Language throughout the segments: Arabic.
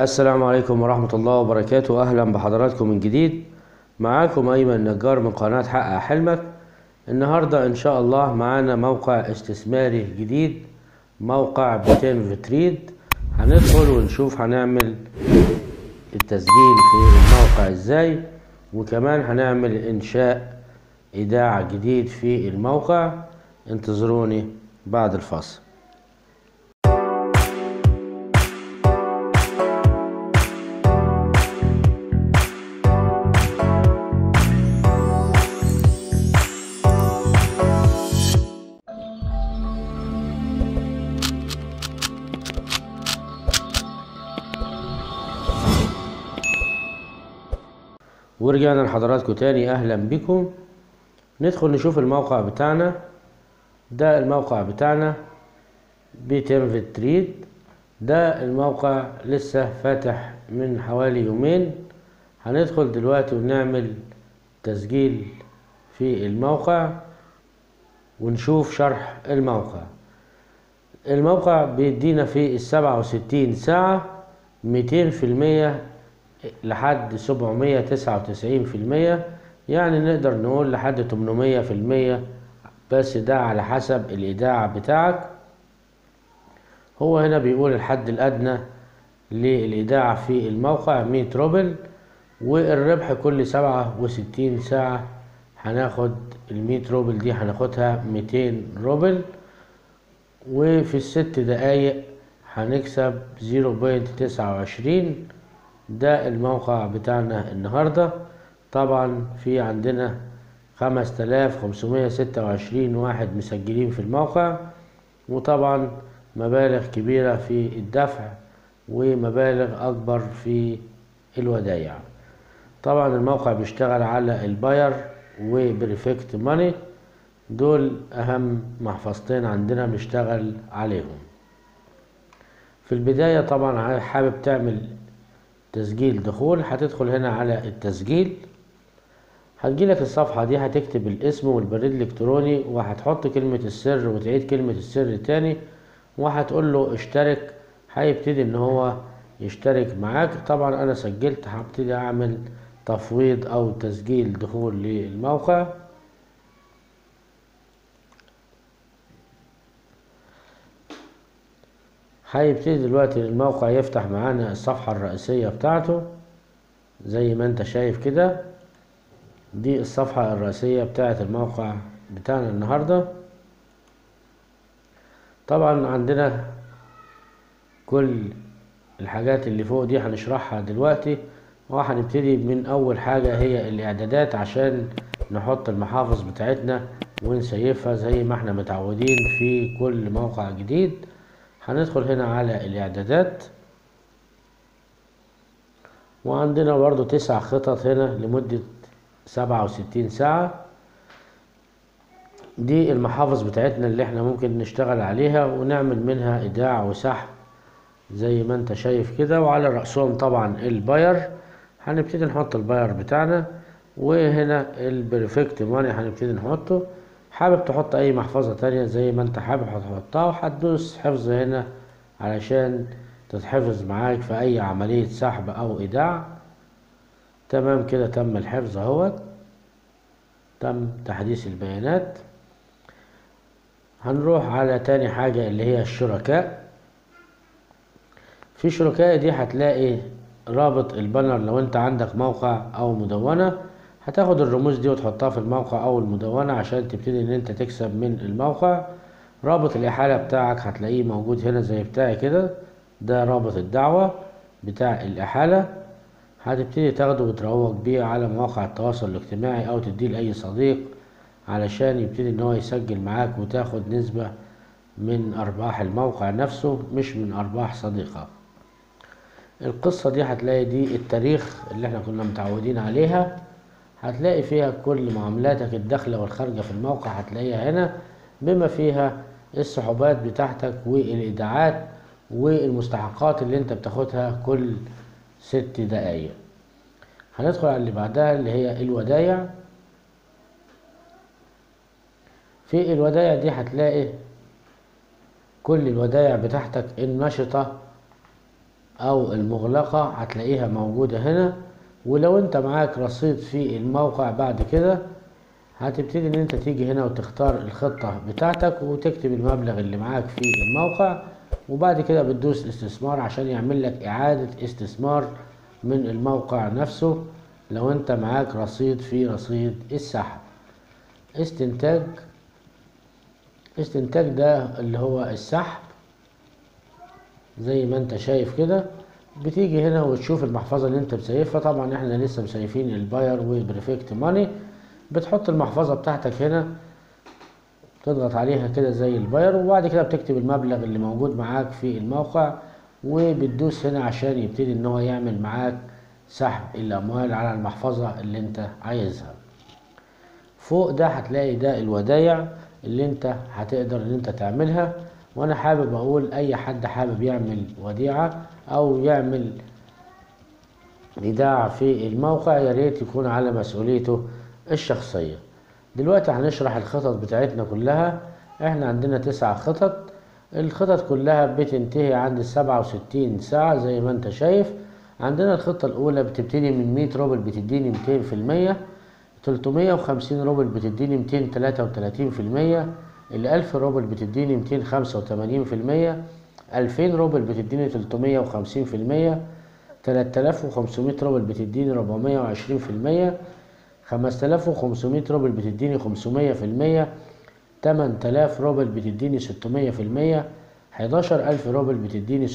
السلام عليكم ورحمة الله وبركاته. أهلا بحضراتكم من جديد، معاكم أيمن نجار من قناة حقق حلمك. النهاردة إن شاء الله معانا موقع استثماري جديد، موقع بتنفستد. هندخل ونشوف هنعمل التسجيل في الموقع إزاي، وكمان هنعمل إنشاء إيداع جديد في الموقع. انتظروني بعد الفاصل. ورجعنا لحضراتكم تاني، اهلا بكم. ندخل نشوف الموقع بتاعنا. ده الموقع بتاعنا بتنفستد. ده الموقع لسه فاتح من حوالي يومين. هندخل دلوقتي ونعمل تسجيل في الموقع ونشوف شرح الموقع. الموقع بيدينا في 67 ساعة 200% لحد 799%، يعني نقدر نقول لحد 800%، بس ده على حسب الإيداع بتاعك. هو هنا بيقول الحد الأدنى للإيداع في الموقع 100 روبل، والربح كل 67 ساعة هناخد ال100 روبل دي، هناخدها 200 روبل، وفي ال6 دقايق هنكسب 0.29. ده الموقع بتاعنا النهاردة. طبعا في عندنا 5526 واحد مسجلين في الموقع، وطبعا مبالغ كبيرة في الدفع ومبالغ أكبر في الودايع. طبعا الموقع بيشتغل على الباير وبرفكت ماني، دول أهم محفظتين عندنا بنشتغل عليهم. في البداية طبعا حابب تعمل تسجيل دخول، هتدخل هنا على التسجيل، هتجيلك الصفحة دي، هتكتب الاسم والبريد الإلكتروني، وهتحط كلمة السر وتعيد كلمة السر تاني، وهتقول له اشترك. هيبتدي ان هو يشترك معاك. طبعا انا سجلت، هبتدي اعمل تفويض او تسجيل دخول للموقع. هيبتدي دلوقتي الموقع يفتح معانا الصفحة الرئيسية بتاعته زي ما انت شايف كده. دي الصفحة الرئيسية بتاعت الموقع بتاعنا النهاردة. طبعا عندنا كل الحاجات اللي فوق دي هنشرحها دلوقتي، وهنبتدي من اول حاجة هي الاعدادات عشان نحط المحافظ بتاعتنا ونسيفها زي ما احنا متعودين في كل موقع جديد. هندخل هنا على الاعدادات، وعندنا برضو 9 خطط هنا لمدة 67 ساعة. دي المحافظ بتاعتنا اللي احنا ممكن نشتغل عليها ونعمل منها ايداع وسحب زي ما انت شايف كده، وعلى رأسهم طبعا الباير. هنبتدي نحط الباير بتاعنا، وهنا البرفكت ماني هنبتدي نحطه. حابب تحط اي محفظة تانية زي ما انت حابب هتحطها، وهتدوس حفظ هنا علشان تتحفظ معاك في اي عملية سحب او ايداع. تمام كده، تم الحفظ اهوت، تم تحديث البيانات. هنروح على تاني حاجة اللي هي الشركاء. في الشركاء دي هتلاقي رابط البانر. لو انت عندك موقع او مدونة هتاخد الرموز دي وتحطها في الموقع او المدونة عشان تبتدي ان انت تكسب من الموقع. رابط الاحالة بتاعك هتلاقيه موجود هنا زي بتاعي كده، ده رابط الدعوة بتاع الاحالة، هتبتدي تاخده وتروج بيه على مواقع التواصل الاجتماعي او تديه لاي صديق علشان يبتدي ان هو يسجل معاك، وتاخد نسبة من ارباح الموقع نفسه مش من ارباح صديقك. القصة دي هتلاقي دي التاريخ اللي احنا كنا متعودين عليها، هتلاقي فيها كل معاملاتك الداخلة والخارجة في الموقع هتلاقيها هنا، بما فيها السحوبات بتاعتك والإيداعات والمستحقات اللي انت بتاخدها كل 6 دقايق. هندخل على اللي بعدها اللي هي الودايع. في الودايع دي هتلاقي كل الودايع بتاعتك النشطة او المغلقة هتلاقيها موجودة هنا. ولو انت معاك رصيد في الموقع بعد كده هتبتدي ان انت تيجي هنا وتختار الخطة بتاعتك وتكتب المبلغ اللي معاك في الموقع، وبعد كده بتدوس استثمار عشان يعمل لك اعادة استثمار من الموقع نفسه لو انت معاك رصيد في رصيد السحب. استنتاج ده اللي هو السحب زي ما انت شايف كده. بتيجي هنا وتشوف المحفظة اللي انت مسيفها، طبعا احنا لسه مسيفين الباير وبريفكت ماني. بتحط المحفظة بتاعتك هنا، تضغط عليها كده زي الباير، وبعد كده بتكتب المبلغ اللي موجود معاك في الموقع وبتدوس هنا عشان يبتدي ان هو يعمل معاك سحب الاموال على المحفظة اللي انت عايزها. فوق ده هتلاقي ده الودايع اللي انت هتقدر ان انت تعملها. وانا حابب اقول اي حد حابب يعمل وديعة او يعمل ايداع في الموقع يا ريت يكون على مسؤوليته الشخصية. دلوقتي هنشرح الخطط بتاعتنا كلها. احنا عندنا 9 خطط، الخطط كلها بتنتهي عند 67 ساعة زي ما انت شايف. عندنا الخطة الاولى بتبتدي من 100 روبل بتديني 200%، 350 روبل بتديني 233%، ال1000 روبل بتديني 285%، 2000 روبل بتديني 350%، 3500 روبل بتديني 420%، 5500 روبل بتديني 500%، 8000 روبل بتديني 600%، 11000 روبل بتديني 700%،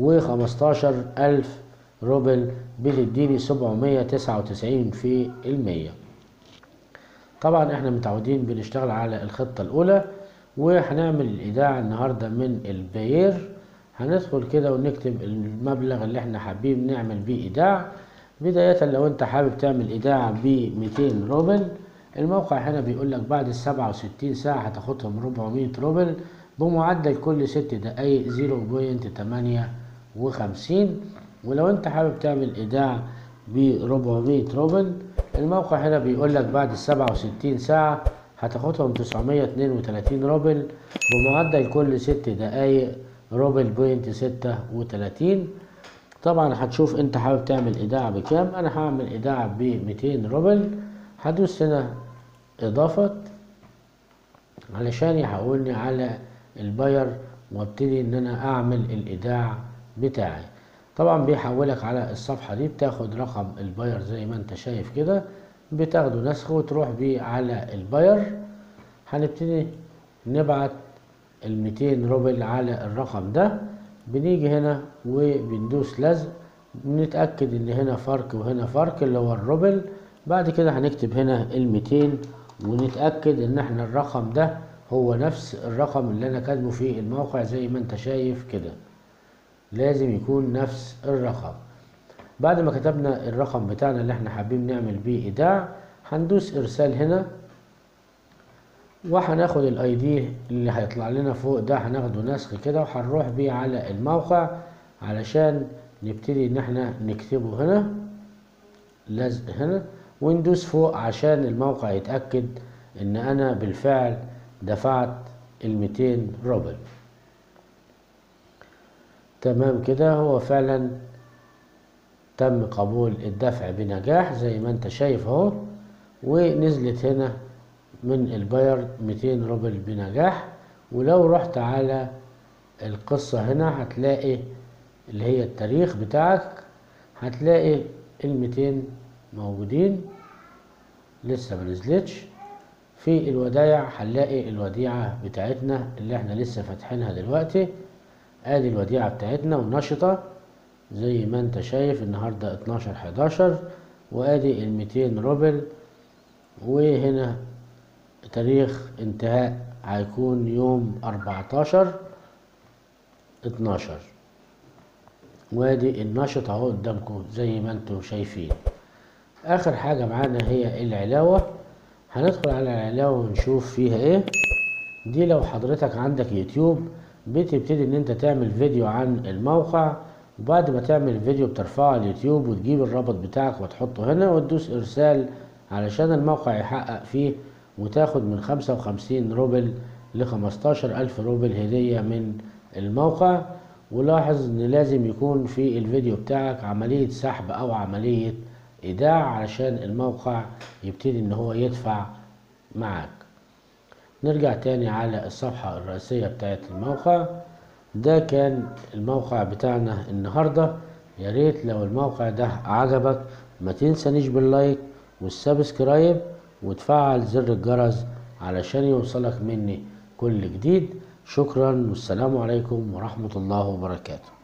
و15000 روبل بتديني 799%. طبعا احنا متعودين بنشتغل على الخطة الاولى. وهنعمل الايداع النهاردة من الباير. هندخل كده ونكتب المبلغ اللي احنا حابين نعمل بيه ايداع. بداية لو انت حابب تعمل ايداع ب 200 روبل، الموقع هنا بيقول لك بعد 67 ساعة هتاخدهم 400 روبل بمعدل كل 6 دقايق 0.58. ولو انت حابب تعمل ايداع ب 400 روبل، الموقع هنا بيقول لك بعد 67 ساعة هتاخدهم 932 روبل بمعدل كل 6 دقايق 0.36. طبعا هتشوف انت حابب تعمل ايداع بكام. انا هعمل ايداع ب 200 روبل. هدوس هنا اضافة علشان يحولني على الباير وابتدي ان انا اعمل الايداع بتاعي. طبعا بيحولك على الصفحة دي، بتاخد رقم الباير زي ما انت شايف كده، بتاخده نسخه وتروح بيه على الباير. هنبتدي نبعت 200 روبل على الرقم ده. بنيجي هنا وبندوس لزق، بنتأكد ان هنا فرق وهنا فرق اللي هو الروبل. بعد كده هنكتب هنا 200 ونتأكد ان احنا الرقم ده هو نفس الرقم اللي انا كاتبه في الموقع زي ما انت شايف كده، لازم يكون نفس الرقم. بعد ما كتبنا الرقم بتاعنا اللي احنا حابين نعمل بيه ايداع، هندوس ارسال هنا وهناخد الاي دي اللي هيطلع لنا فوق ده، هناخده نسخ كده وهنروح بيه على الموقع علشان نبتدي ان احنا نكتبه هنا لزق هنا وندوس فوق عشان الموقع يتأكد ان انا بالفعل دفعت 200 روبل. تمام كده، هو فعلا تم قبول الدفع بنجاح زي ما انت شايف اهو، ونزلت هنا من الباير 200 روبل بنجاح. ولو رحت على القصة هنا هتلاقي اللي هي التاريخ بتاعك، هتلاقي 200 موجودين لسه ما نزلتش. في الودايع هنلاقي الوديعة بتاعتنا اللي احنا لسه فاتحينها دلوقتي، ادي الوديعة بتاعتنا ونشطة زي ما انت شايف النهاردة 12/11، وادي 200 روبل، وهنا تاريخ انتهاء هيكون يوم 14/12، وادي النشطة اهو قدامكم زي ما انتم شايفين. اخر حاجة معانا هي العلاوة. هندخل على العلاوة ونشوف فيها ايه. دي لو حضرتك عندك يوتيوب بتبتدي ان انت تعمل فيديو عن الموقع، وبعد ما تعمل الفيديو بترفعه على اليوتيوب وتجيب الرابط بتاعك وتحطه هنا وتدوس ارسال علشان الموقع يحقق فيه، وتاخد من 55 روبل ل 15000 روبل هدية من الموقع. ولاحظ ان لازم يكون في الفيديو بتاعك عملية سحب او عملية ايداع علشان الموقع يبتدي ان هو يدفع معك. نرجع تاني على الصفحة الرئيسية بتاعت الموقع. ده كان الموقع بتاعنا النهاردة. يا ريت لو الموقع ده عجبك ما تنسانيش باللايك والسبسكرايب وتفعل زر الجرس علشان يوصلك مني كل جديد. شكرا والسلام عليكم ورحمة الله وبركاته.